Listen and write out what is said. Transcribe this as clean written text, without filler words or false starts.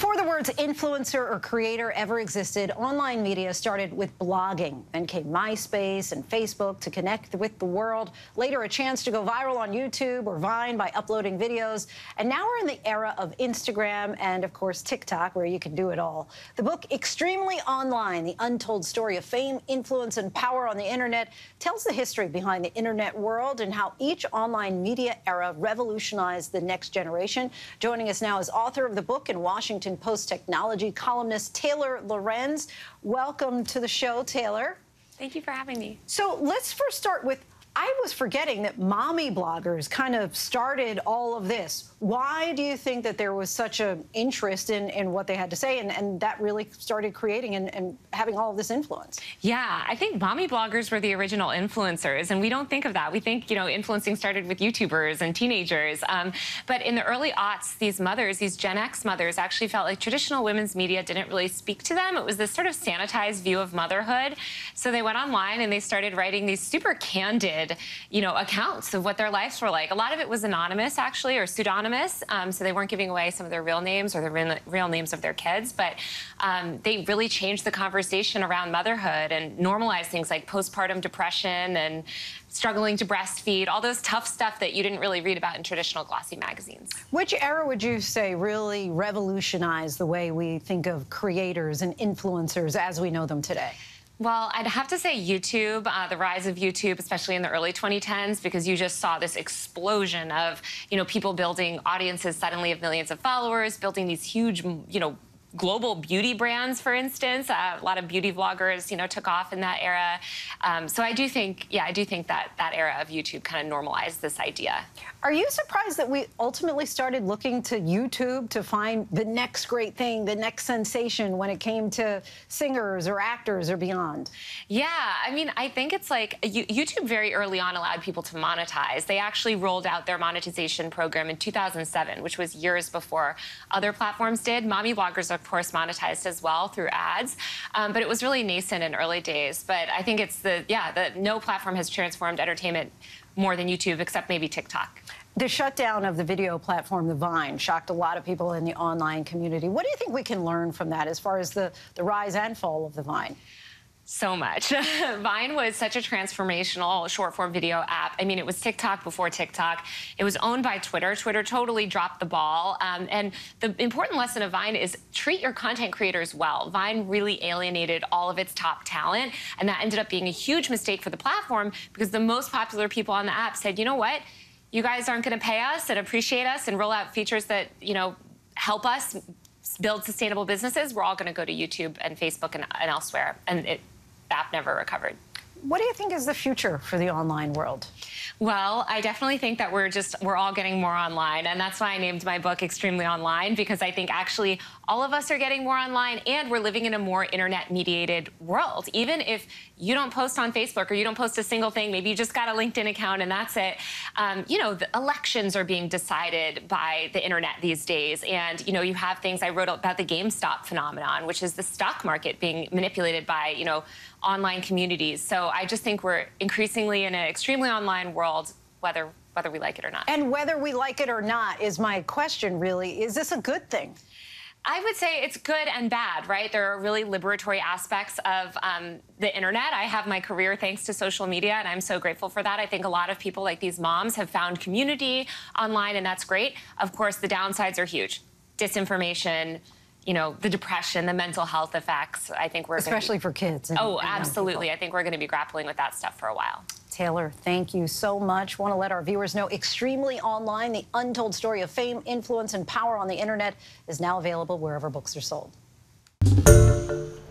Before the words influencer or creator ever existed, online media started with blogging. Then came MySpace and Facebook to connect with the world. Later, a chance to go viral on YouTube or Vine by uploading videos. And now we're in the era of Instagram and, of course, TikTok, where you can do it all. The book Extremely Online, The Untold Story of Fame, Influence, and Power on the Internet, tells the history behind the Internet world and how each online media era revolutionized the next generation. Joining us now is author of the book and Washington Post technology columnist Taylor Lorenz. Welcome to the show, Taylor. Thank you for having me. So let's first start with, I was forgetting that mommy bloggers kind of started all of this. Why do you think that there was such an interest in what they had to say and that really started creating and having all of this influence? Yeah, I think mommy bloggers were the original influencers, and we don't think of that. We think, you know, influencing started with YouTubers and teenagers. But in the early aughts, these mothers, these Gen X mothers, actually felt like traditional women's media didn't really speak to them. It was this sort of sanitized view of motherhood. So they went online and they started writing these super candid, you know, accounts of what their lives were like. A lot of it was anonymous, actually, or pseudonymous, so they weren't giving away some of their real names or the real names of their kids, but they really changed the conversation around motherhood and normalized things like postpartum depression and struggling to breastfeed, all those tough stuff that you didn't really read about in traditional glossy magazines. Which era would you say really revolutionized the way we think of creators and influencers as we know them today? Well, I'd have to say YouTube, the rise of YouTube, especially in the early 2010s, because you just saw this explosion of, you know, people building audiences suddenly of millions of followers, building these huge, you know, global beauty brands, for instance. A lot of beauty vloggers, you know, took off in that era. So I do think, yeah, I do think that that era of YouTube kind of normalized this idea. Are you surprised that we ultimately started looking to YouTube to find the next great thing, the next sensation when it came to singers or actors or beyond? Yeah, I mean, I think it's like YouTube very early on allowed people to monetize. They actually rolled out their monetization program in 2007, which was years before other platforms did. Mommy bloggers are of course monetized as well through ads, but it was really nascent in early days. But I think it's the, yeah, no platform has transformed entertainment more than YouTube, except maybe TikTok. The shutdown of the video platform, the Vine, shocked a lot of people in the online community. What do you think we can learn from that as far as the rise and fall of the Vine? So much. Vine was such a transformational short-form video app. I mean, it was TikTok before TikTok. It was owned by Twitter. Twitter totally dropped the ball. And the important lesson of Vine is treat your content creators well. Vine really alienated all of its top talent, and that ended up being a huge mistake for the platform because the most popular people on the app said, you know what, you guys aren't going to pay us and appreciate us and roll out features that, you know, help us build sustainable businesses. We're all going to go to YouTube and Facebook and elsewhere. And the app never recovered. What do you think is the future for the online world? Well, I definitely think that we're all getting more online, and that's why I named my book Extremely Online, because I think actually all of us are getting more online and we're living in a more internet-mediated world. Even if you don't post on Facebook or you don't post a single thing, maybe you just got a LinkedIn account and that's it. You know, the elections are being decided by the internet these days, and you know, you have things, I wrote about the GameStop phenomenon, which is the stock market being manipulated by, you know, online communities. So I just think we're increasingly in an extremely online world, whether we like it or not. And whether we like it or not is my question, really. Is this a good thing? I would say it's good and bad, right? There are really liberatory aspects of the internet. I have my career thanks to social media, and I'm so grateful for that. I think a lot of people, like these moms, have found community online, and that's great. Of course, the downsides are huge. Disinformation, you know, the depression, the mental health effects. I think we're especially for kids. Oh, absolutely. I think we're going to be grappling with that stuff for a while. Taylor, thank you so much. Want to let our viewers know Extremely Online, The Untold Story of Fame, Influence, and Power on the Internet is now available wherever books are sold.